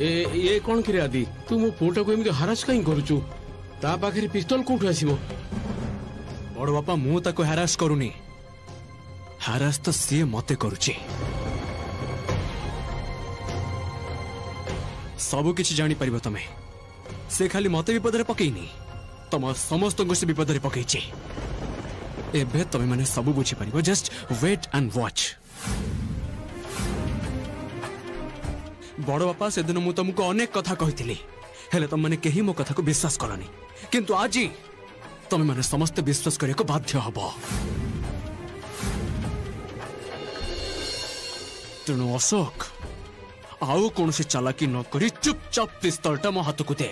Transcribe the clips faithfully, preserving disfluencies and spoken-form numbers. ये कौन किरे आदि तू मो पुटा को एमती हरास कहीं करूचु ता पाखरे पिस्तल कोठु आसीबो बड़ बापा मु ताको हरास करूनी हरास तो सी मते करूची सब किछि जानि परिबो तमे से खाली मते विपद रे पकेइनी तम समस्त को से विपद रे पकेइची एबे तमे माने सब बुझि परिबो जस्ट वेट एंड वॉच बड़ बापा से दिन मु तुमको अनेक कथा कही हेले तुम मैंने कहीं मो कथा को विश्वास करनी किंतु आज तुम मैंने समस्त विश्वास करने को बाध्य हब तेणु अशोक आउ कौन से चालाकी न करी चुपचाप पिस्तलटा मो हाथ को दे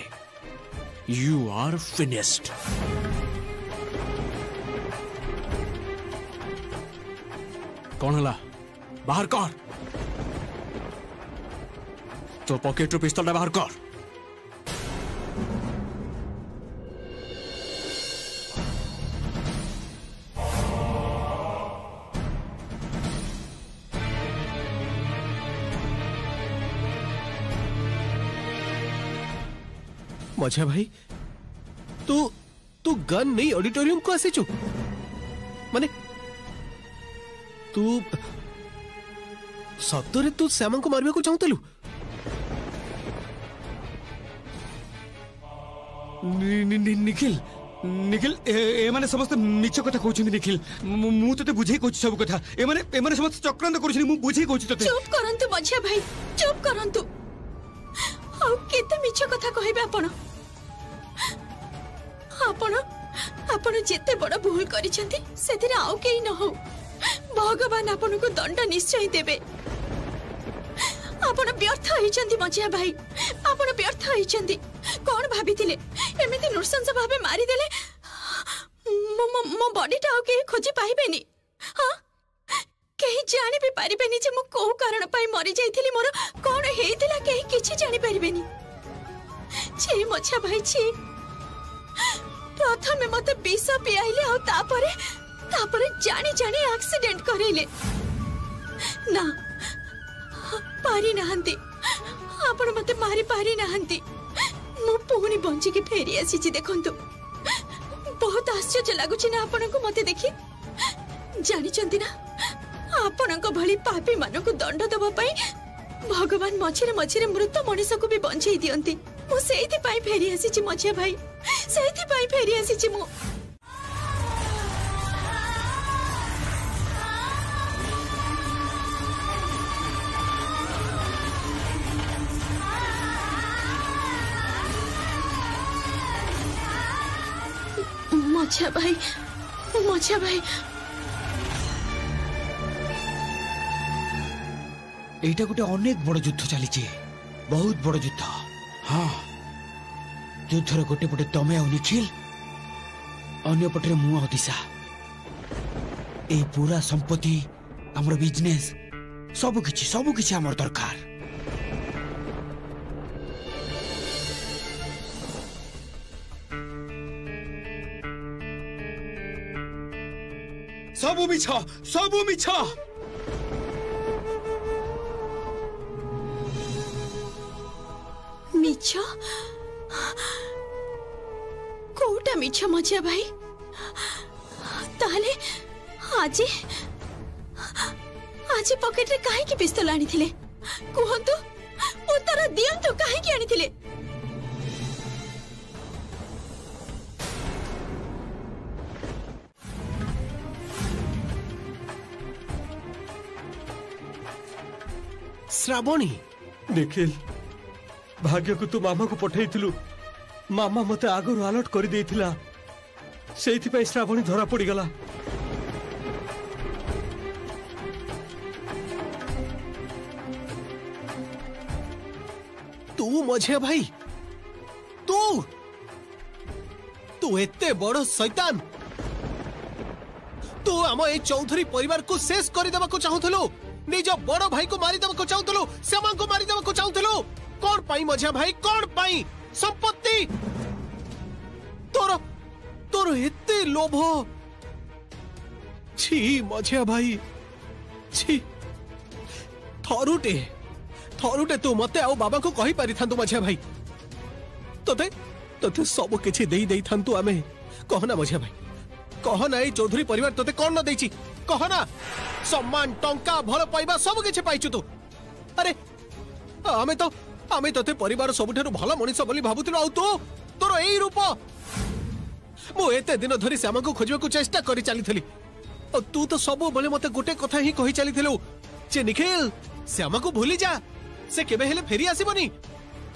यू आर फिनिश्ड कौन हला बाहर कर तो पॉकेट टू पिस्तल बाहर कर मजा भाई तू तू गन नहीं ऑडिटोरियम को आसी छु माने तू सत्तरे तू श्यामा को मारबे को चाहतलु नि, नि, नि, निखिल निखिल ए, ए माने समस्त मिछ कथा कहउछिन निखिल मु तते बुझे कहउछ सब कथा ए माने ए माने समस्त चक्रांत करूछिन मु बुझे कहउछ तते चुप करंतु बझिया भाई चुप करंतु आ केते मिछ कथा कहबे आपण आपण आपण जेते बड भूल करिसथि सेतिर आउ केई न हो भगवान आपण को दंड निश्चय देबे आपण व्यर्थ होइछथि बझिया भाई आपण व्यर्थ होइछथि कौन भाभी थिले एमिति नृशंस भाबे मारी देले मो मो बॉडी टा के खोजी पाइबेनी हां केही जानि भी पारिबेनी जे मु को कारण पाई मरि जाइथिली मोर कोन हेइतिला केही किछि जानि पारिबेनी छे मोछा भाई छी प्रथम में मते विष पियाइले आ तापरे तापरे जानि जानि एक्सीडेंट करेले ना पारी नहंती आपण मते मारी पारी नहंती मो पोनी बंची के फेरी आसी छी देखंतु बहुत आश्चर्य लागु छी ना आपन को मते देखि जानि चंती ना आपन को भली पापी मानु को दंड दबा पई भगवान मछिरे मछिरे मृत मनीष को भी बंची दियंती मो सेति पई फेरी आसी छी मछिया भाई सेति पई फेरी आसी छी मो मछा भाई मछा भाई एटा गोटे अनेक बड़ युद्ध चली बहुत बड़ युद्ध हाँ युद्धर गोटे पटे तमे आ निखिल अन्य पटे मु दिशा ए पूरा संपत्ति हमर बिजनेस सब किछि सब किछि हमर दरकार सबू मिछ सबू मिछ मिछ कोटा मिछ मजिया भाई ताले आज आज पॉकेट रे काहे की पिस्तल आनी थिले कोहंतु उत्तर दियंतु काहे की आनी थिले श्रावणी निखिल भाग्य को तू मामा को पठाइलु मामा मते आगर आलर्ट कर देथिला सेथि पई श्रावणी धरा पड़ी गला तू मझे भाई तू तू एते बड़ शैतान तू आम ए चौधरी परिवार को शेष कर देबा को चाहथलो निज बड़ भाई को मारी को चाहूलु श्यामा को मारी को चाहूलु कौन पाई मझिया भाई कौन पाई संपत्ति तोर तोर हेते लोभ छी मझिया भाई छी थरुटे हरुटे तू मते आउ बाबा को कहि पारि थांतु मझिया भाई तते तते सब किछि देई देई थांतु आमे कहना मझिया भाई कहना ए चौधरी परिवार तते कोन न देछि कहना सम्मान टंका भल पाइबा सब किछि पाइछु तू अरे आमे तो आमे तते परिवार सबठारु भल मनिष बोली भाबुतिनु आउ तू तोर एई रूप मो एते दिन धरि श्याम को खोजबा को चेष्टा करि चलीथली और तू तो सब बोले मते गोटे कथा ही कहि चलीथलु जे निखिल श्याम को भूली जा से केबे हेले फेरी आसीबनी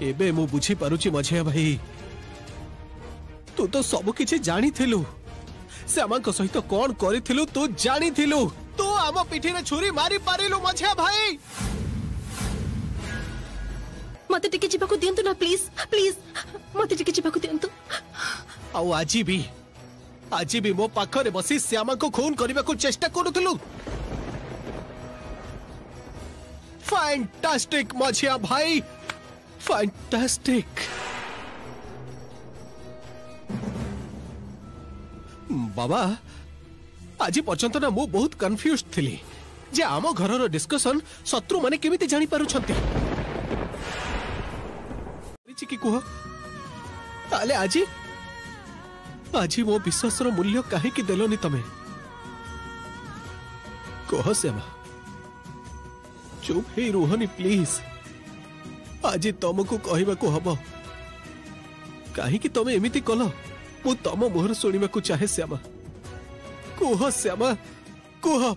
एबे मो बुझी पारुची मझिया भाई तू तो सब किछि जानि थिलु श्याम को सहित कोन करिथिलु तू जानि थिलु तू आम पिठी रे छुरी मारी पारिलु मझिया भाई मते टिके जिबा को दियंतु ना प्लीज प्लीज मते टिके जिबा को दियंतु आउ आजी भी आजी भी मो पाखरे बसी श्यामा को खून करबा को चेष्टा करूथलु फैंटास्टिक मझिया भाई फैंटास्टिक बाबा आजी पर्यंत ना मो बहुत कंफ्यूज थिली जे आमो घरर डिस्कशन शत्रु माने केमिति जानि पारु छथि कि कुहा ताले आजी आजी वो विश्वास मूल्य काहे की देलोनी तमे कह श्यामा चुप ही रुहनी प्लीज आजी तुमको कहबा को हबो काहे की तमे एमिति कलो मु तम मुहर सुनिबा को चाहे श्यामा कह श्यामा कह श्यामा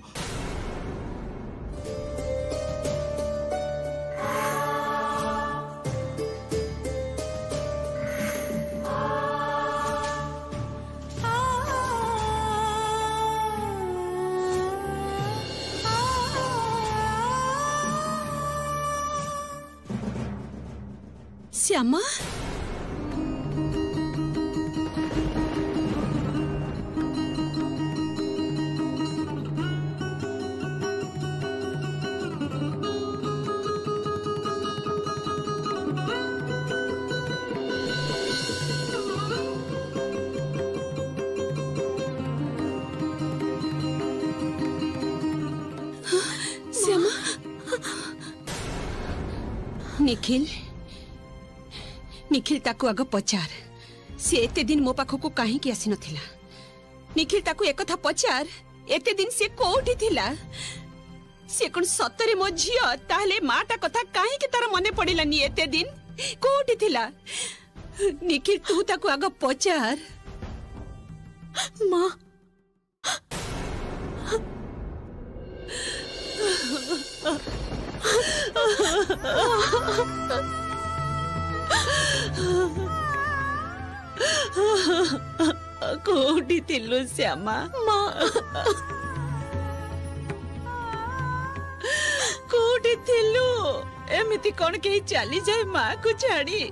श्यामा निखिल निखिल ताकू आग पचार सी एते दिन मो पाखक कहीं आसी नथिला निखिल ताकू एक कथा पचार एते दिन से कोठी थिला से कोन सतरे मो झियो ताले माटा कथा कहीं के तार मने पड़िला नी एते दिन कोठी थिला निखिल तू ताकू आग पचार मां कोठी थिलु श्यामा मां कोठी थिलु एमिति कोन के चली जाए मां को छाड़ी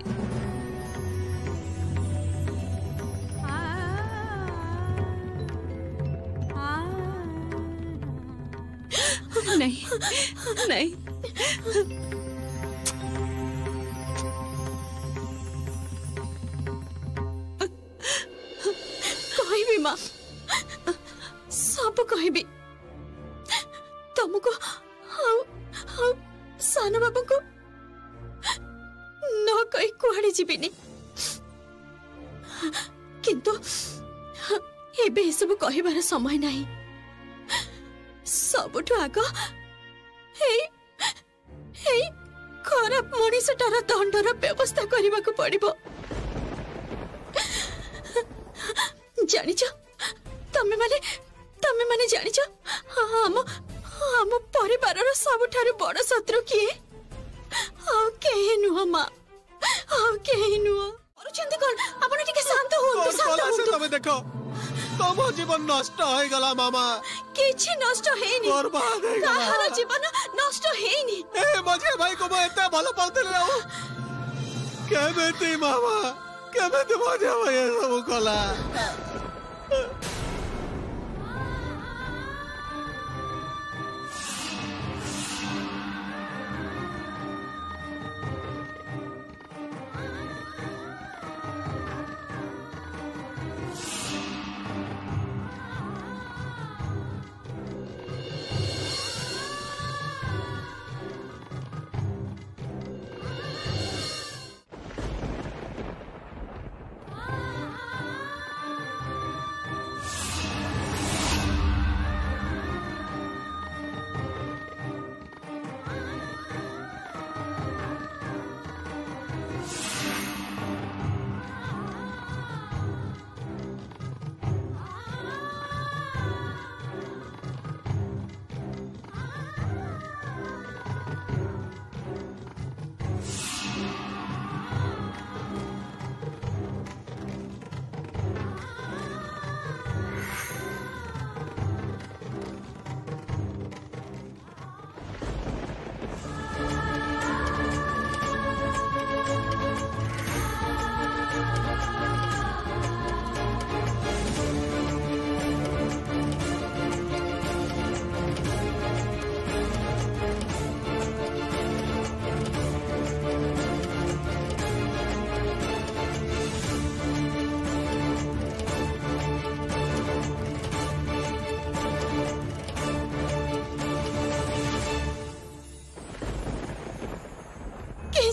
नहीं नहीं मां सब कहबी तुमको हां हां साना बाबू को न कहि कोहाड़ी जीबीनी किंतु एबे सब कहबार समय नाही सबठो आगो हे हे खराब मनीषटार दंडर व्यवस्था करबा को पड़िबो जानी जा, तमे माने तमे माने जानी जा, हम हम परिवार रो सबठारु बड़ शत्रु किए आ केहि नुह मा आ केहि नुह अरु चंदी कोन आपण ठीक शांत हो तो शांत हो तमे देखो तम जीवन नष्ट होय गला मामा केछि नष्ट हेनी बर्बाद होय गला ताहार जीवन नष्ट हेनी ए मजे भाई को एते भलो पाउतले आउ केबेती मामा केबेती मजे भाई सब कला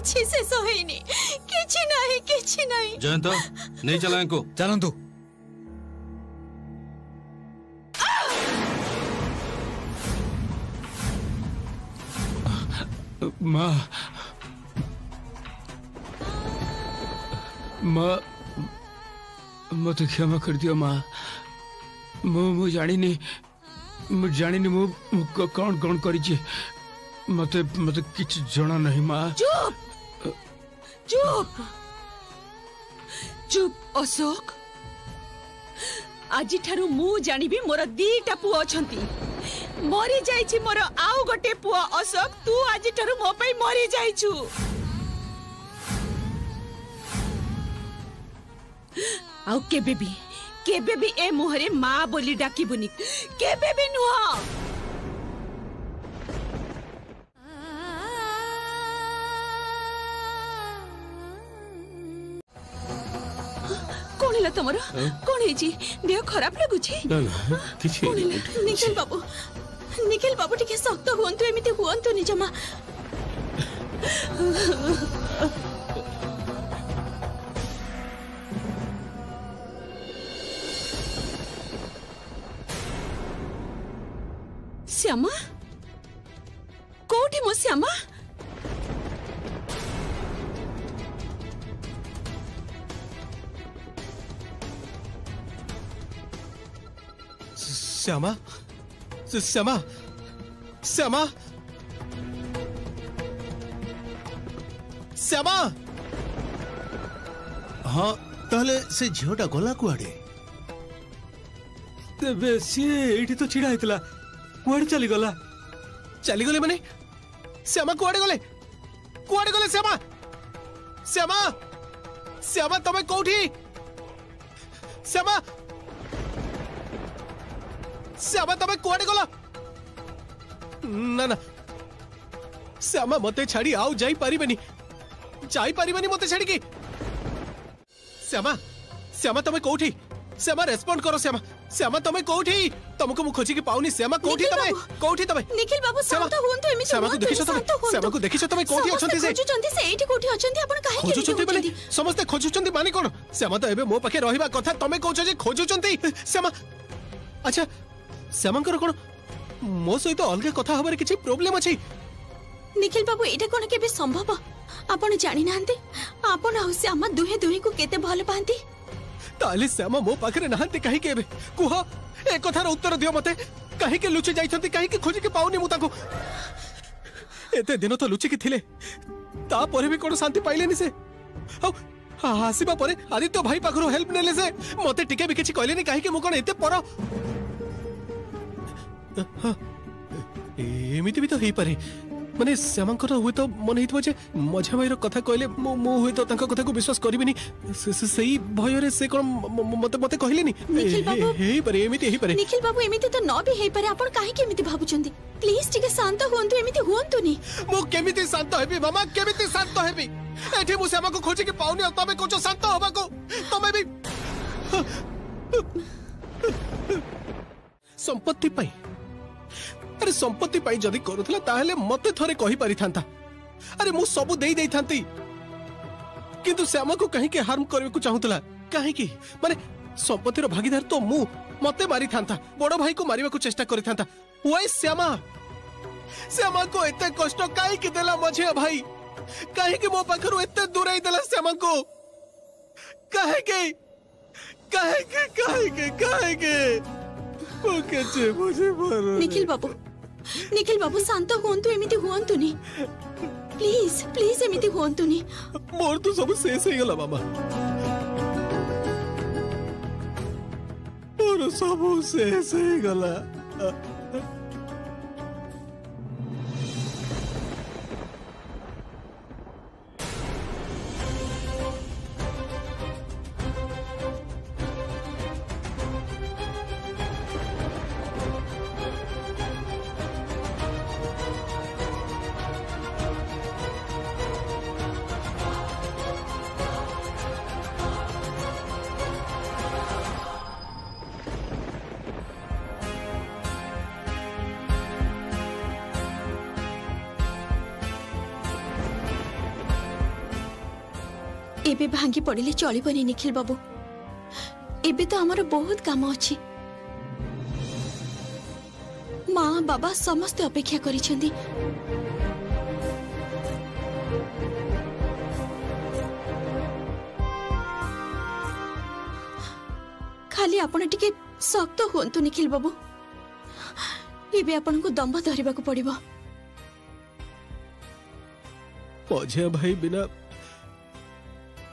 अच्छे से सोईनी किछि नहीं किछि नहीं जयंता नहीं चला इनको चलन तू माँ माँ मैं तो क्षमा कर दियो माँ मु जानी नहीं मु जानी नहीं मु कौन कौन करी छी मते मते किछ जाना नहीं माँ चुप चुप चुप अशोक आजि थारु मु जानी भी मोर दीटा पुओ अछंती मरी जाइछि मोर आउ गोटे पुओ अशोक तू आजि थारु मो पई मरी जाइछु आउ केबे भी केबे भी ए मुहरे माँ बोली डाकिबुनी केबे भी नुहा तमरो कोन हे जी देह खराब लागु छी ना ना किछ निखिल बाबू निखिल बाबू ठीक सख्त होंतु एमिते होंतु नि जमा श्यामा कोठी मो श्यामा श्यामा श्यामा श्यामा श्यामा हाँ ताले से झोटा गोला कुआड़े तबे से एठी तो चिड़ा इतला कुआड़े चली गोला चली गोले मने श्यामा कुआड़े गोले कुआड़े गोले श्यामा श्यामा श्यामा तमे कोठी श्यामा श्यामा तमे कोड़े गला ना ना श्यामा मते छाड़ी आउ जाई परिबेनी जाई परिबेनी मते छाड़ी की श्यामा श्यामा तमे कोठी श्यामा रेस्पोंड करो श्यामा श्यामा तमे कोठी तमको मु खोजी की पाउनी श्यामा कोठी तमे कोठी तमे निखिल बाबू शांत होन तो एमी श्यामा को देखिसो तमे श्यामा को देखिसो तमे कोठी अछंती से खोजुचंती से एठी कोठी अछंती आपण काहे के खोजुचंती माने समस्त खोजुचंती माने कोन श्यामा तो एबे मो पाखे रहिबा कथा तमे कोछो जे खोजुचंती श्यामा अच्छा श्यामंकर कोन मो सहित अलग कथा हबार किछि प्रॉब्लम अछि निखिल बाबू एटा कोन केबे संभव आपण जानि नाहंते आपण आ श्यामा दुहे दुहे को केते भल पांती ताले श्यामा मो पाखरे नाहंते काहे केबे कुह ए कथार उत्तर दियो मते काहे के लुचि जाइछंती काहे के खोजि के पाउनी मु ताको एते दिन तो लुचि के थिले ता परे भी कोन शांति पाइलेनी से औ हासिबा परे आदित्य भाई पाखरो हेल्प नेले से मते टिके भी किछि कहलेनी काहे के मु कोन एते पर एमिति भी तो ही पारे माने श्यामंकर हुए तो मन हित बजे मझा भाईर कथा कहले मो मो हुए तो तंका कथा को विश्वास करबिनी सेही भय रे से कोन मते मते कहलेनी निखिल बाबू हे पारे एमिति हे पारे निखिल बाबू एमिति तो न भी हे पारे आपण काहे के एमिति भाबुचंदी प्लीज ठीक शांत होंतु एमिति होंतुनी मो केमिति शांत हेबी मामा केमिति शांत हेबी एठी मु श्यामा को खोजे के पाउनी अ तमे कोचो शांत होबा को तमे भी संपत्ति पई अरे संपत्ति पाई जदी करूथला ताहले मते थरे कहि पारि थांता अरे मु सबु देई देई थांती किंतु श्यामा को कहीं के हार्म करबे को चाहुतला काहे की माने संपत्ति रो भागीदार तो मु मते मारि थांता बड़ो भाई को मारिबा को चेष्टा करि थांता ओए श्यामा श्यामा को एते कष्ट काहे के देला मझे भाई काहे के मो पाखरो एते दूरई देला श्यामा को काहे के काहे के काहे के काहे के ओके जे मुझे मारो निखिल बाबू निखिल बाबू शांत होंतु एमिति होंतुनी प्लीज प्लीज एमिति होंतुनी मोर तो सब शेष हे गला मामा मोर सब शेष हे गला एबे भांगी पड़े चलबनी निखिल बाबू, एबे तो आमर बहुत काम अच्छी। माँ बाबा समस्त अपेक्षा करिसेंदी। खाली आपण टिके शक्त होंतु निखिल बाबू, एबे आपण को दंभ धरिबा को पड़िबो। मझिया भाई बिना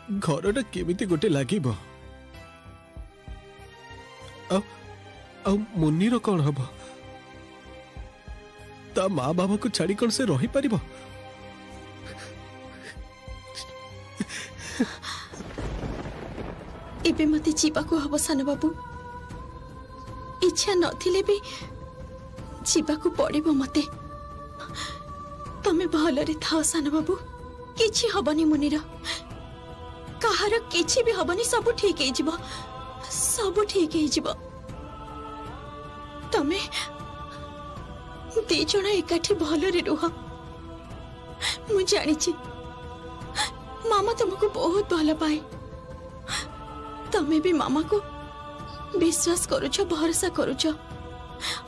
घरटा केमिति गोटे लागिबो? आ आ मुन्नी रो कोन हबो? ता माँ बाबा को छाड़ी कौन से रही पारिबो? एबे मते जीवा को हबो सान बाबू। इच्छा नथिले भी जीवा को पड़िबो मते। तमे भलरे थाओ सान बाबू, किछि हबनी मुनिरा, कहार किछि भी हबनी। सब ठीक हे जिवो, सब ठीक हे जिवो। तमे दी जन एकाठी भलरे रुह। मु जानिछि मामा तुमको बहुत भल पाए। तमे भी मामा को विश्वास करुछ, भरोसा करुछ।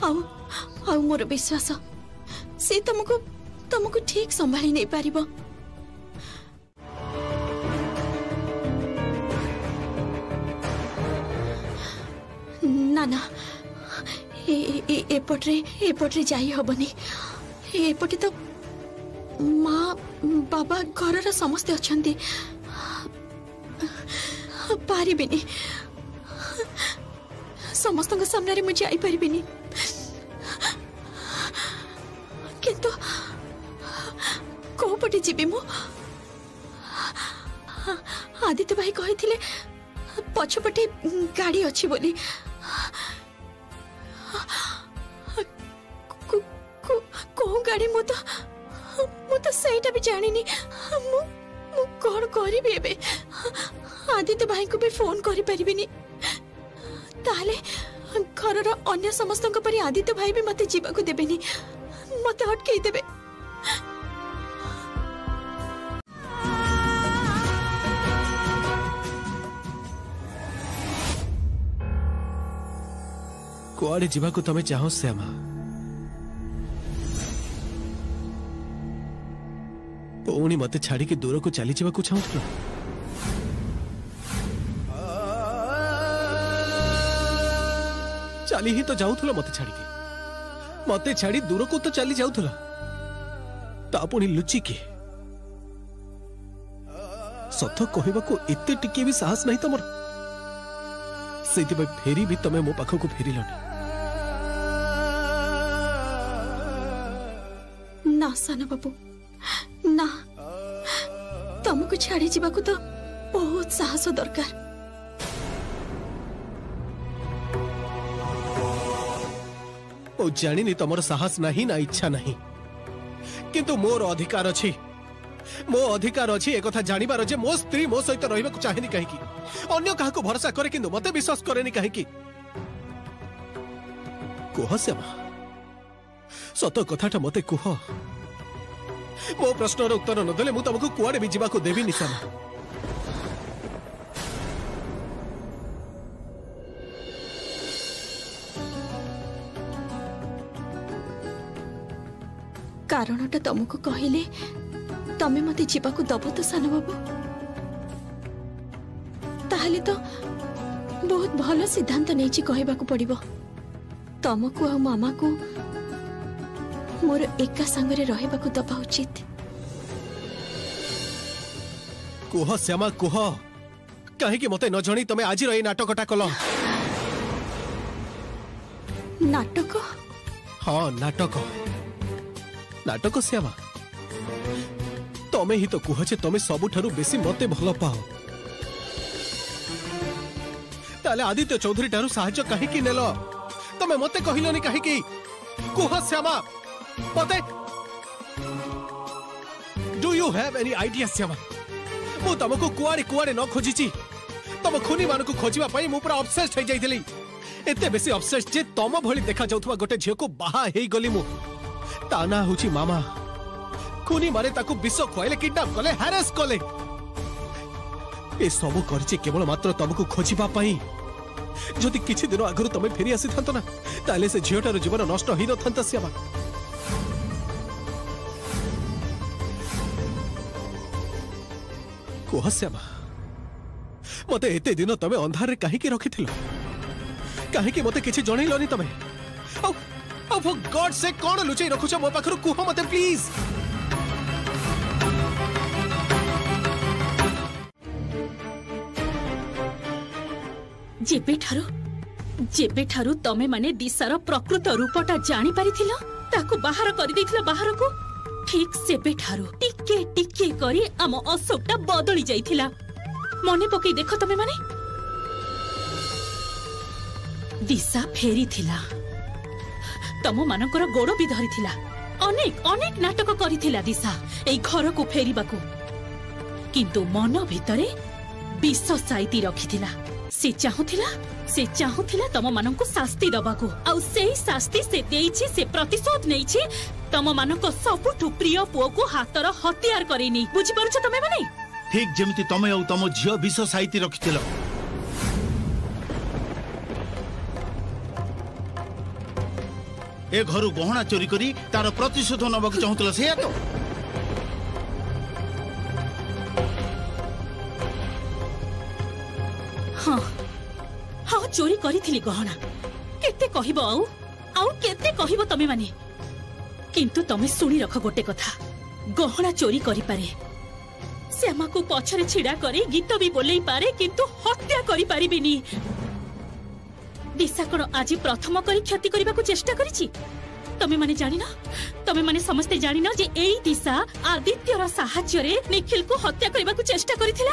आउ आउ मोर विश्वास से तुमको तुमको ठीक संभाली नहीं पारिबो। ना ना, एपटे एपटे जाई हबनी। एपटे तो माँ बाबा घर समस्ते अच्छे, पारि बिनी समस्त सामने रे मुझे आई पारि बिनी। किंतु कोपटे जीवी मु? आदित्य भाई कही थिले पछपटे गाड़ी अच्छी बोली। को गाड़ी? मु तो मु तो सेटा भी जानिनी। मु मु कोन करिबे एबे? आदित्य भाई को भी फोन करि परिबिनी। ताले घर रो अन्य समस्त को परि आदित्य भाई भी मते जीवा को देबेनी, मते हटके देबे। कुआड़े जीवा को तमे चाहो श्यामा? पुणी मते छाड़ी के दूर को चली जावा को चाहो? चली ही तो जाऊला मत छाड़ी के, मत छाड़ी दूर को तो चली जाऊला। तापुनी लुची के सत कहवा को एते टिके भी साहस नहीं तमर। से फेरी भी तमे मो पाख को फेरिल ना सान बाबू ना। तुमको छाड़ी जीवा को तो बहुत साहस दरकार। जानी तमर साहस नहीं ना इच्छा नहीं, किंतु मोर अधिकार अछि, मो अधिकार अछि एक कथा जानिबार जे मो स्त्री मो सहित रहिबा को चाहेनी काहे की, अन्य काहा को भरोसा करे किंतु मते विश्वास करेनी काहे की। कोह श्यामा, सत कथाटा मते कोह। मो प्रश्नर उत्तर न देले मु तमको कुआडे भी जीवा को देबी नि श्यामा। कारणटा तुमको कहले तमे मते जीवा को दब तो सान बाबू? ताहले तो बहुत भलो सिद्धांत नैछि कहबा को पड़िबो। तुमको आ मामा को मोर एका संगरे रहबा को दबा उचित। कोह श्यामा कोह, काहे कि मते न जणी तमे आज रही नाटकटा कल? नाटक? हां नाटक। नाटक श्यामा, तमे ही तो कह जे तमे सबुठारु बेसी मते भल पाओ। ताले आदित्य चौधरी ठारु सहाय्य काहे कि नेलो? तमे मते कहिलोनी काहे कि? कह श्यामा मते। Do you have any idea Shyama? मु तमको कुआडे कुआडे न खोजिची, तम खुनी मानकु खोजिबा पई मु पूरा ऑब्सेस्ड होई जाइथिली। एते बेसी ऑब्सेस्ड जे तम भली देखा जाउथवा गोटे झियो को बाहा हेई गली मु। ताना हुची मामा, खूनी मारे ताकु विष खुआले, किडनैप कले, हैरेस कले। ए सब करछि केवल मात्र तमको खोजिबा पई। जदि किछि दिन आगरु तमे फेरी आसी थांतो ना ताले से झियोटार जीवन नष्ट होई न थांता। श्यामा कोह श्यामा मते एते दिन तमे अंधार रे काहे के रखिथिलो, काहे के मते किछि जणैलोनी तमे? आ आ फॉर गॉड से कोन लुचै रखुछ मो पाखरु कुहो मते प्लीज। जेबे ठारू, जेबे ठारू तमे माने दिशार प्रकृत रूपटा जानी पारिथिलो, ताकु बाहर करि दैथिलो बाहर को, ठीक सेबे ठारू टिके टिके करी आम अशोकटा बदली जाइथिला। मने पकई देखो तमे माने दिशा फेरी थिला, तम मानकर गोड़ भी धरिथिला, अनेक अनेक नाटक करिथिला दिशा एई घर को फेरिबाकू, किंतु मन भितरे विष साइती रखिथिला। से चाहुथिला से चाहुथिला तम मानंकु शास्ति दबाकू, आउ सेई शास्ति से देइछि, से प्रतिशोध नैछि, तम मानंको सबुठु प्रिय पुओकु हातर हत्यार करिनी। बुझि परुछ तमे माने? ठीक जेमति तमे आउ तम झियो विष साइती रखिथिला, ए घरु गहना चोरी करी तार प्रतिशोध नबाकू चाहुथिला सेया तो। हाँ हाँ चोरी करी गहना केते कहिबो आउ आउ केते कहिबो तमे माने, किंतु तमे सुनी रख गोटे कथा, गहना चोरी करी पारे, श्यामा को पछरे छिड़ा करे गीत भी बोलई पारे, किंतु हत्या करी पारिबिनी। दिशा कोन आज प्रथम करी क्षति करबा को चेष्टा करिछि? तमे माने जानि ना, तमे माने समस्ते जानि ना जे एई दिशा आदित्य रा सहाय्य रे निखिल को हत्या करबा को चेष्टा करिथिला।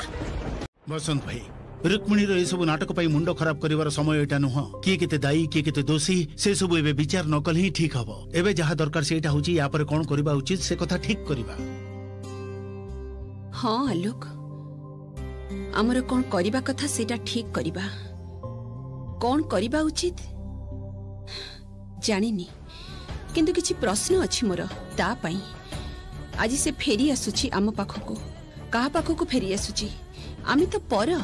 बसंत भाई रुक्मिणी रो सब नाटक पाई मुंड खराब करिवार समय एटा नुह, किए केते दायी किए केते दोषी से सब एबे विचार न कल ही ठीक हबो। एबे जहा दरकार सेटा होची, या पर कोन करिबा उचित से कथा ठीक करिबा। हां आलोक, हमर कोन करिबा कथा सेटा ठीक करिबा, कोन करिबा उचित जानिनी, किंतु किछि प्रश्न अछि मोर ता पई। आज से फेरी आसुची आम पाख को, कहा पाख को फेरी आसुची? आमी तो पर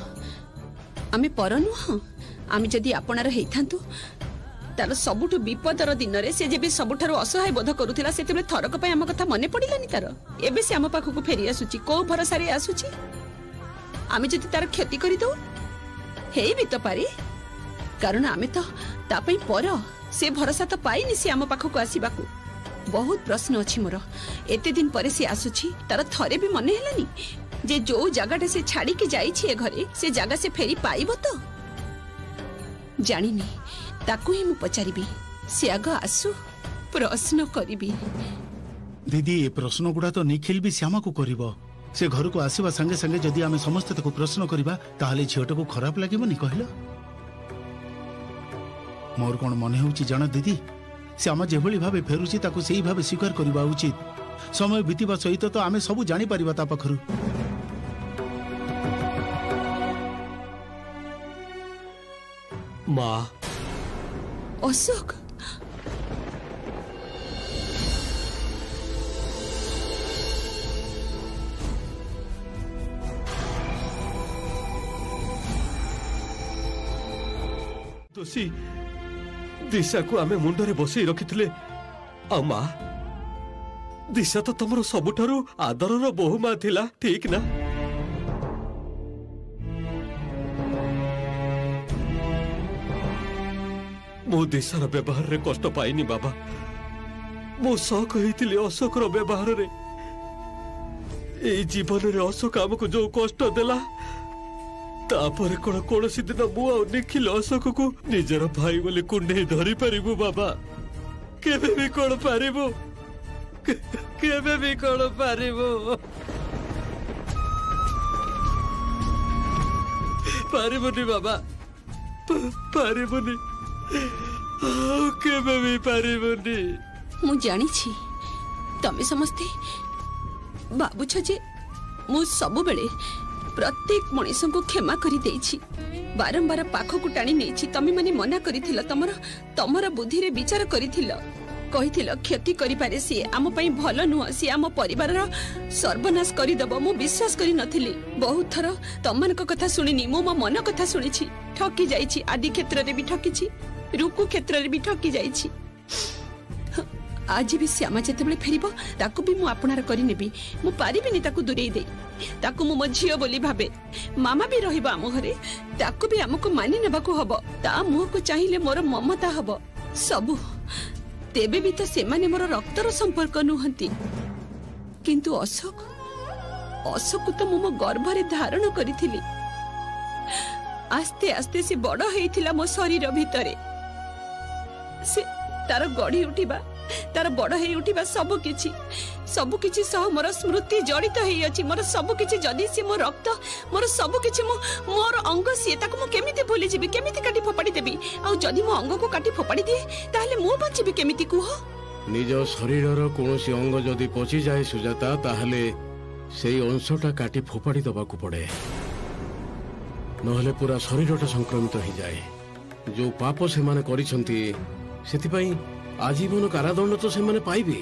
आमे पर नुह, आमे जदि आपणार हेइथांतु तार सबुठु विपदर दिन रे से जेबे सबुठार असहाय बोध करूथिला, सेतेबे थरक पय आम कथा मने पडिलानि तार। एबे से आम पाखु को फेरी आसुची को भरोसा रे आसुची? आमे जदि तार क्षति करि दो हेई भी तो पारी, कारण आमे तो ता पय पर, से भरोसा तो पाइनि से आम पाखु को आसीबाकू। बहुत प्रश्न अछि मोर, एते दिन परे से आसुची तार थरे भी मने हेलानि जे जो जगह से छाड़ी के जाई छी ए घरे, से जगह से फेरी पाइबो तो? जानी नी ताकू ही मु पचारीबी, से आगा आसु प्रश्न करीबी। दीदी ए प्रश्न गुडा तो निखिल भी श्यामा को करिवो, से घर को आसीबा संगे संगे जदी आमे समस्त तको प्रश्न करिबा ताहले छियोट को खराब लागिबो नि? कहलो मोर कोन मन हेउची जानो दीदी, श्यामा जेभली भाबे फेरुची ताकू सेही भाबे स्वीकार करिबा उचित। समय बीतिबा सहित तो आमे सब जानि परिबा ता पखरु। माँ अशोक दोषी दिशा को आमे मुंडरे बसई रखिथिले, आ माँ दिशा तो तुमरो सबुठारू आदरर बहुमा थिला, ठीक ना? मो दिशार व्यवहार रे कष्ट पाइनी बाबा, मो शौक होइतिले अशोकर व्यवहार रे। ए जीवन रे अशोक आमको जो कष्ट देला, तापर कोन कोनसी दिन मु आ निखिल अशोक को निजर भाई बोले कुंडे धरि परिबो बाबा? केबे भी कोन परिबो, केबे भी कोन परिबो परिबो नी बाबा, परिबो नी। मु जानी छी तमे समस्ते बाबुछ जे मु सब बेले प्रत्येक मनीष को क्षमा करी देइछि, बारंबार पाखो को टाणी नेछि, तमे माने मना करिथिल, तमरा तमरा बुद्धि रे विचार करिथिल, कही क्षति करे सी आम भल नुह सी आम परिवार सर्वनाश करदेव मु विश्वास करी नथिली। बहुत थर तुम कथा शुणिनी मो मो मन कथा शुणी ठकी जाइछि। आदि क्षेत्र रे भी ठकी रूकु क्षेत्र रे भी ठकी जाइछि। आज भी श्यामा जितेबाला फेरब ताकू भी मुझे आपणार करेबी मु पारिनी दूरे दे मो झील बोली भावे मामा भी रहा आम घरे ताकू भी आमको मानि नेबा को हबो। ता मुह को चाहिले मोर ममता हबो सबू। तेबे भी तो सेमाने मोर रक्तर संपर्क नुहंती किंतु अशोक अशोक तो मु मो गर्भरे धारण करिथिली। आस्ते आस्ते से बड़ हेइथिला मो शरीर भितरे से तार गढ़ी उठिबा तार बड़ हे उठिबा सब किछि सब किछि सह मोर स्मृति जड़ित हेइ अछि। मोर सब किछि जदि से मोर रक्त मोर सब किछि मो मोर अंग से ताको मो केमिति भुलि जिबि केमिति काटी फोपाडी देबि। आ जदि मो अंग को काटी फोपाडी दिए ताहले मो बचिबि केमिति कुहो। निज शरीरर कोनोसी अंग जदि पचि जाय सुजाता ताहले सेई अंशटा काटी फोपाडी दबाकू पड़े नहले पूरा शरीरटा संक्रमित हो जाय। जो पाप से माने करिसंती सेति पई आजीवन कारादंड तो से माने पाइबे।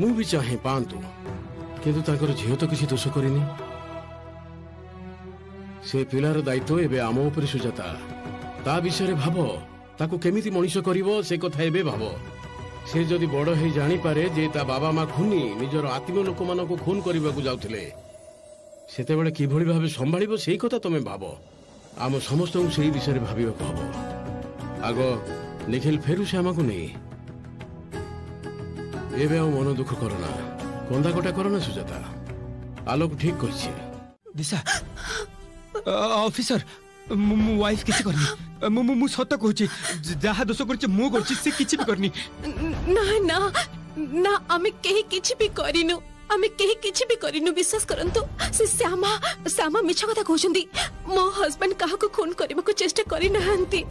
मु भी चाहे पांतु किंतु ताकर झियो तो किसी दोष करिनी। से पिलार दायित्व एबे आम उपर सुजाता। ता विषय भाव ताकू केमिति मनीष करिवो से कथा एबे भाव। से जदि बड़ हे जानी पारे जे ता बाबा मा खुनी निजर आत्मीय लोक मानको खून करिबा को जाउथिले सेते बेले कि भली भाबे संभाळिबो सेई कथा तमे भाबो। आम समस्तन सेई विषय भाबिबो भाबो। आगो निखिल फेरु श्यामा को नै एबे मन दुख करना कंदा कोटा करना सुजाता। आलोक ठीक कहिछि दिशा ऑफिसर मु वाइफ किसी करनी मु मु सत्य कहछि जहा दोष करछि मु करछि से किछि भी करनी। ना ना ना आमे केहि किछि भी करिनु आमे केहि किछि भी करिनु विश्वास करंतु। से श्यामा श्यामा मिछ कथा कहउछंदी। मो हस्बैंड काहा को खून करबा को चेष्टा करिना हंती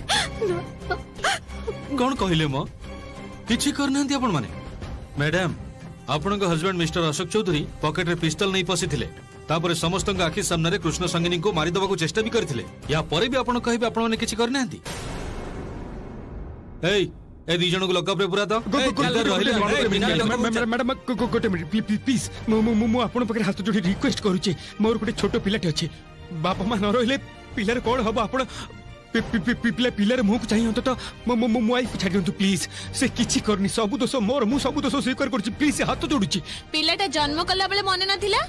कोन कहिले मो किछि करनहंती आपण माने। मैडम आपन का husband mister Ashok Chaudhary pocket रे पिस्तल नहीं पसी थिले तापर समस्त आखि सामने रे कृष्ण संगिनी को मारी दबा को चेष्टा भी करथिले। या परे भी आपन कहबे आपन माने किछि करनहंती। एई ए दी जणो को लकअप रे पूरा तो मैडम कोटे मिनिट प्लीज मु मु मु आपन पकड़ हाथ जोडी रिक्वेस्ट करू छी। मोर कोटे छोटो पिलाटे अछि बाप मा न रहले पिलर कोड हबो। आपन पिपला पिलर मुह को चाहिए तो मो मो वाइफ को छाड़ प्लीज से किछि करनी सब दोष मोर मु सब दोष स्वीकार करछि। प्लीज से हाथ जोडुछि। पिलाटा जन्म कला बेले मन नथिला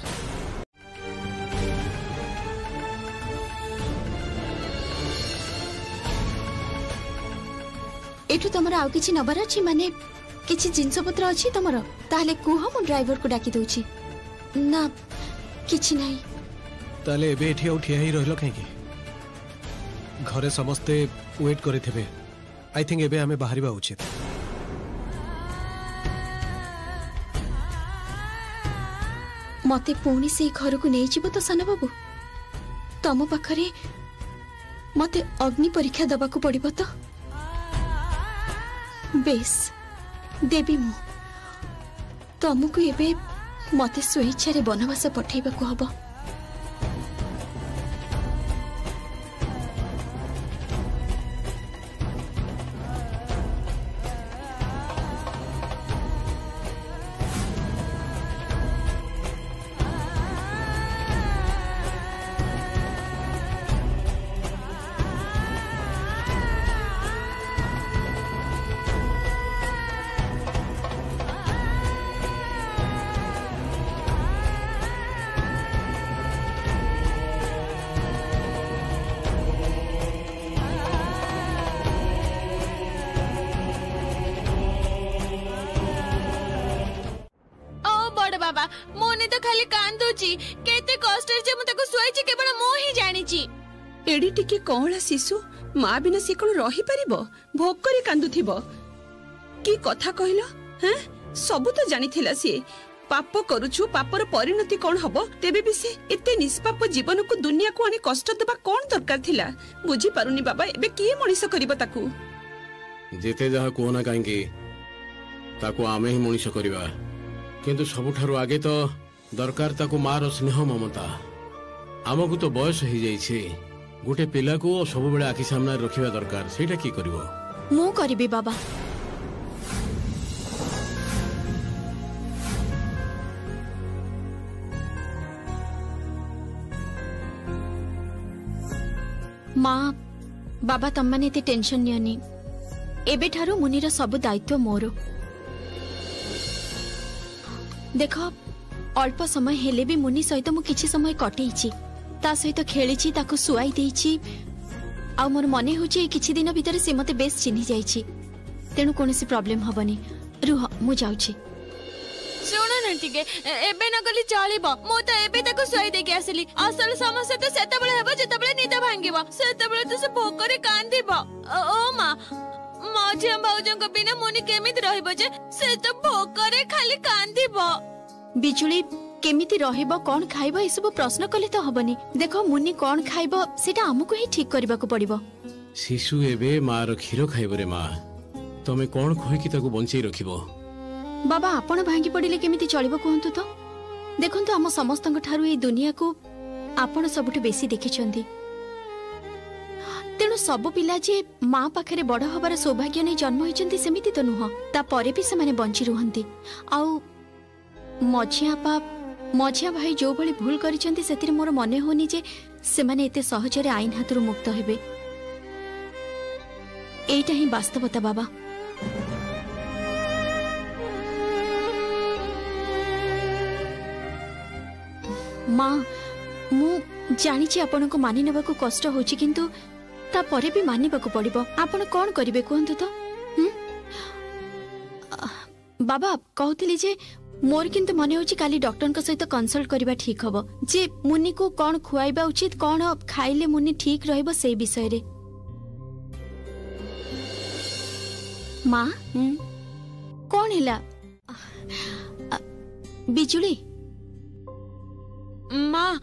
एठु तमरा आउ किछि नबर अछि माने किछि जिंस पत्र अछि तमरो ताहले कुह मु ड्राइवर को डाकी दउछि। ना किछि नाही ताले एबे एठी उठिया ही रहलो काहे कि घरे समस्ते वेट करें। आई थिंक एबे हमें बाहर उचित। मते पुणी से घर को नहीं जीव तो सान बाबू तम पाखे मते अग्नि परीक्षा दबा को पड़िब तो बेस देवी मु तुमको एबे मते स्वेच्छा बनवास पठाइबा को हबो। मोने तो खाली कांदोची केते कष्टर जे मते को सोईची केवल मो ही जानिची। एडी टिके कोहला शिशु मां बिना से कोन रही परिबो भोक करी कांदुथिबो की कथा कहिलो। ह सब तो जानिथिला से पाप करूछु पापर परिणति कोन हबो। तेबे भी से एते निष्पाप जीवन को दुनिया को आनी कष्ट देबा कोन दरकार थिला बुझी पारुनी बाबा। एबे की मनीष करिबो ताकू जेते जहा कोना कांगे ताकू आमे ही मनीष करिबा किंतु सबुठारु आगे तो दरकार ताको मार स्नेह ममता। आमको तो बयस हो जाइछे गोटे पिला को सब बेले आखि सामने रखिबा दरकार सेटा की करिवो मु करिबी बाबा। माँ बाबा तम मैंने टेंशन नि मुनिर सब दायित्व मोर। देख अल्प समय हेले भी मुनि सहित मु किछि समय कटई ता सहित खेली शुआई आ मोर मन हो किछि दिन भीतर से मते बेस चिन्हि जाइछि तेनु कोनोसी प्रॉब्लम हबनी। रुह मु जाउछि। सुनो न टिके एबे न गली चलीबो मु त एबे ताको सोई दे के आसली। असल समस्या त सेते बेले हेबो जते बेले नींद भांगीबो सेते बेले त से भोकरे कांदीबो। ओ मां माझे भाऊजों को बिना मुनि केमिति रहिबो जे से त भोकरे खाली कांदीबो। बिचुली केमिति रहिबो कोन खाइबो ए सब प्रश्न कले त हबनी। देखो मुनि कोन खाइबो सेटा हमकु ही ठीक करबा को पड़िबो। शिशु एबे मां रो खीरो खाइबो रे मां तमे कोन खोय कि ताको बंचै रखिबो। बाबा आपण भांगी पड़िले केमिति चलिबो कहंतु तो। देखंतु हम समस्तक ठारु ए दुनिया को आपण सबठु बेसी देखिछंती तेनु सब पिला जे मां पाखरे बड़ हबार सौभाग्य नै जन्म होइछंती सेमिति तो नुह ता परे भी से माने बंची रहंती। आउ मझिया बाप मझिया भाई जो भली भूल करिछंती सेतिर मोर मने होनी जे से माने एते सहज रे आइन हातरु मुक्त हेबे। एटा ही वास्तवता बाबा। माँ मु जानी छी आपन को मानि नेबा को कष्ट होची किंतु ता परे भी मानिबा को पड़िबो। आपन कोन करिवे कोहंतु तो। हम बाबा कहउतिली जे मोर किंतु माने होची काली डॉक्टर को सहित कंसल्ट करबा ठीक हबो जे मुनि को कोन खुआइबा उचित कोन खाइले मुनि ठीक रहइबो सेई विषय रे। माँ हम कोन हिला बिजुली माँ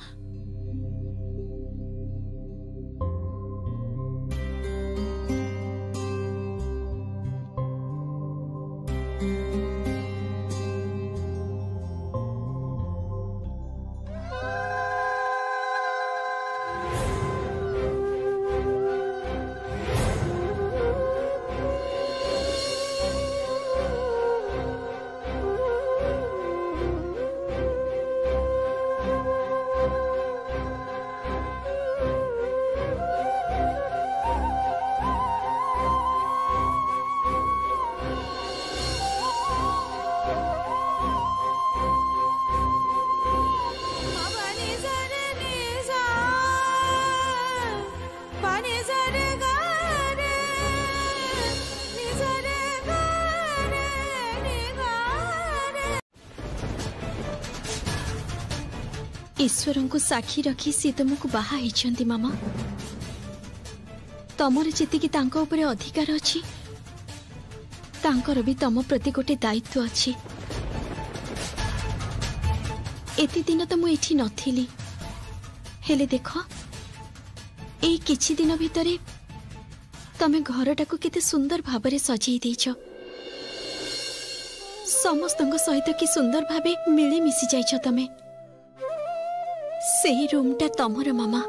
ईश्वर को साक्षी रखी सी तुमको बाहा होती मामा तमर जीतिकी अधिकार अच्छी भी तम प्रति गोटे दायित्व अच्छी। एति दिन तो मुझे नथिली हेले देख ए किछि दिन भितरे तमे घरटा को केते सुंदर भाव में सजाई देइछ समस्तंग सहित कि सुंदर भाव मिली मिसी जाइछ तमे सेही रूमटा तमरा मामा।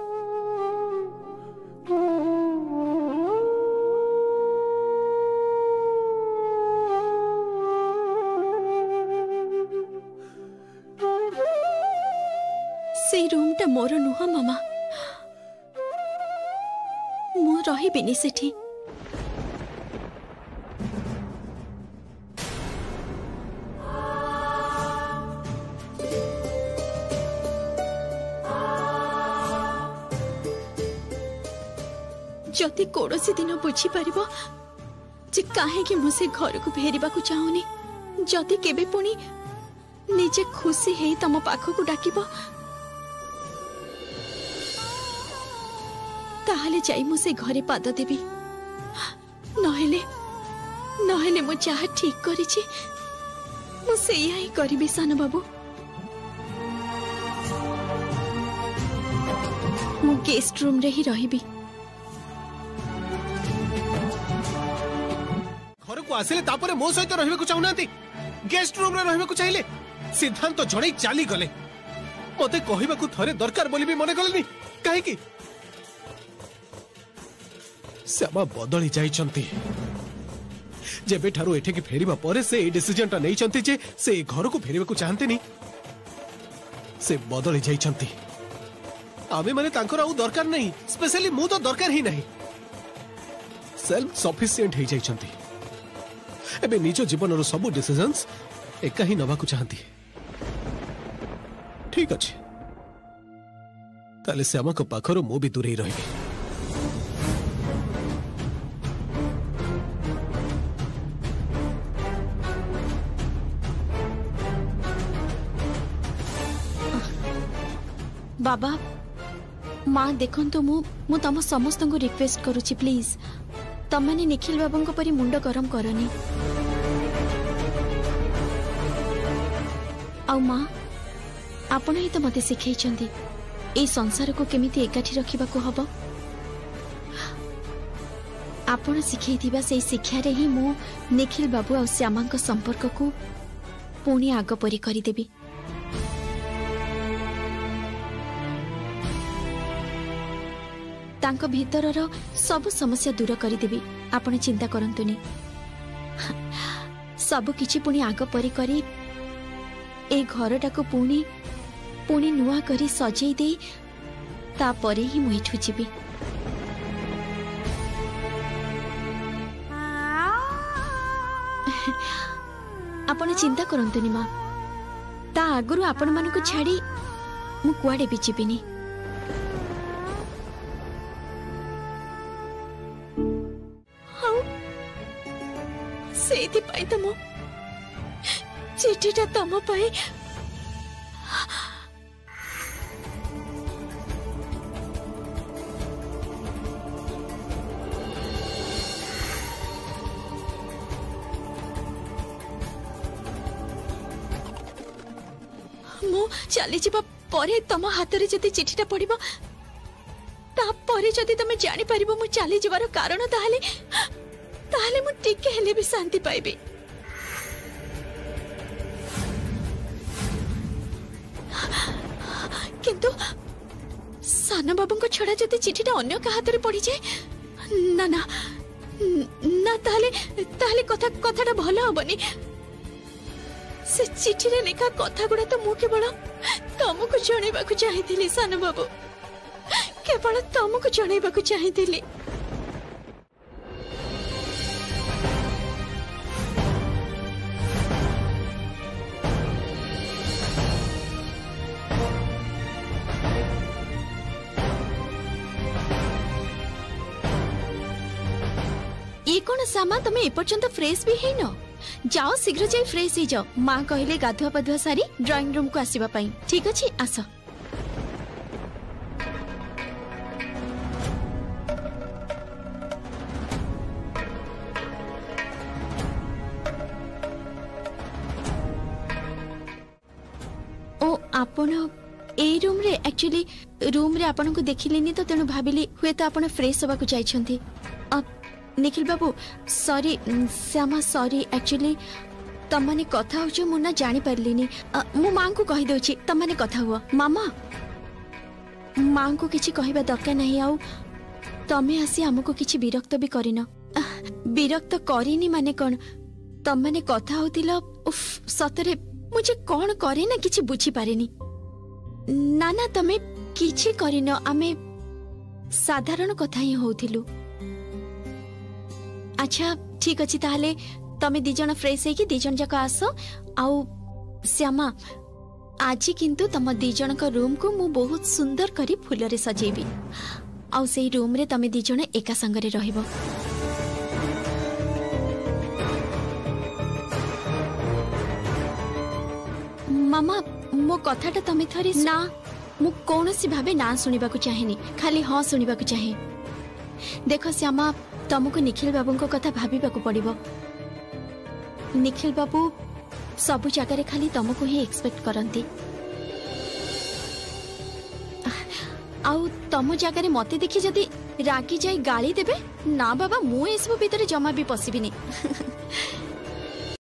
सेही रूमटा मोर नुह मामा मु रहिबिनि सेठी। जति कोड़ोसी दिन बुझी पारिबो जे काहे कि मुसे घर को फेरिबा को चाहुनी जति केबे पुनी निजे खुशी हेई तम पाखो को डाकिबो ताहले जाई मुसे घरे पाद देबी नहेले नहेले मु चाह ठीक करिछि मुसे यही करिबी सान बाबू। मु गेस्ट रूम रे ही रहिबी। आसेले तापरे मो सहित रहबे को चाहुनांती गेस्ट रूम रे रहबे को चाहिले सिद्धांत जणै चाली गले मते कहिबा को थरे दरकार बोली भी मने गलेनी काहे की सेबा बदली जाई छंती जेबे ठारो एठे के फेरीबा परे से ए डिसिजन ता नै छंती जे से घर को फेरीबा को चाहंते नी से बदली जाई छंती आमे माने तांकर आउ दरकार नहीं, स्पेशली मु तो दरकार ही नहीं। सेल्फ सफिशिएंट हे जाई छंती, एबे निजो जीवन रो सब डिसीजंस एका ही नवा को चाहती। ठीक अछि, ताले श्यामा को पाखरो मु भी दूर ही रहबे। बाबा माँ देखंतु, मु मु तम समस्त को रिक्वेस्ट करूची, प्लीज तमने निखिल बाबा को परी मुंड गरम करनी। आउ माँ आपण ही तो मते सिखई चंदी ए संसार को केमिति एकाठी रखिबा को हबो। आपण सिखई दिबा सेई शिक्षा रे ही मु निखिल बाबू और श्यामा को संपर्क को पुणी आग परी करी देबी। तांको भीतरर सब समस्या दूर करिदेबी, आपण चिंता करंतुनी। सब किछि पुणी आग परी करी ए घरटा को पुणी पुणी नुआ करी सजेई दे, ता परे ही मुहि छुचिबी। आपण चिंता करंतुनी मां, ता आगरु आपण मानकु छाडी मु कुआडे भी जीबिनी। तमो चिठीटा तमो पाए मु चली जीवा परे तम हाथ रे जति चिठीटा पड़िबो, ता परे जति तमे जानि परिबो मु चली जीवार कारण, ताहले ताहले मु टिके हेले भी शांति पाइबे। किंतु साना बाबू को छड़ा जति चिठीटा अन्य का हाथ रे पड़ी जाए, ना ना ना, ताहले ताहले कथा कथाटा भला होबनी। से चिठी रे लिखा कथा गुडा तो मु केवल तमको जणैबा को चाहिथिली, साना बाबू केवल तमको जणैबा को चाहिथिली। सामा तमे एपर्यंत फ्रेश भी है न, जाओ शीघ्र जाई फ्रेश ही जाओ। माँ कहले गाधुआ पाधुआ सारी ड्राइंग रूम को आसीबा पई। ठीक अछि, आस। ओ आपण ए रूम रे, एक्चुअली रूम रे आपण को देखिलेनी तो तेनु भाबिली हुए तो आपण फ्रेश होबा को जाई छंती। निखिल बाबू सॉरी, श्यामा सॉरी, एक्चुअली तमने कथा हो मुना जानी पारलीनी। मु माँ को कही दउची तमने कथा हुआ। मामा माँ को किसी कहवा दरकार नहीं, आउ तमे आसी हमको किसी विरक्त भी करिन। विरक्त करिनी माने कौन, तमने कथा होतिल। उफ सतरे मुझे कौन करे ना किसी बुझी पारेनी। ना ना तमे किसी करिन, आमे साधारण कथा ही होतिलु। अच्छा ठीक अच्छी, ताहले तमे दिजन फ्रेश है कि दिजन जाक आसो। आउ श्यामा आज किंतु तम दिजन का रूम को मु बहुत सुंदर करी फूल रे सजेबी। आउ सेई रूम रे तमे दिजन एका संग रे रहिबो। मामा मो कथाटा तमे थरी सु... ना मु कोनोसी भाबे ना सुनिबा को चाहेनी, खाली हां सुनिबा को चाहे। देखो श्यामा तमको निखिल बाबू को कथा भाबा को पड़ो। निखिल बाबू सबू जगार खाली तमको ही एक्सपेक्ट करती, आम जगार मत देखी जदि रागी जाए गाली देबे, ना बाबा मु एसबू भीतर जमा भी पशिनी।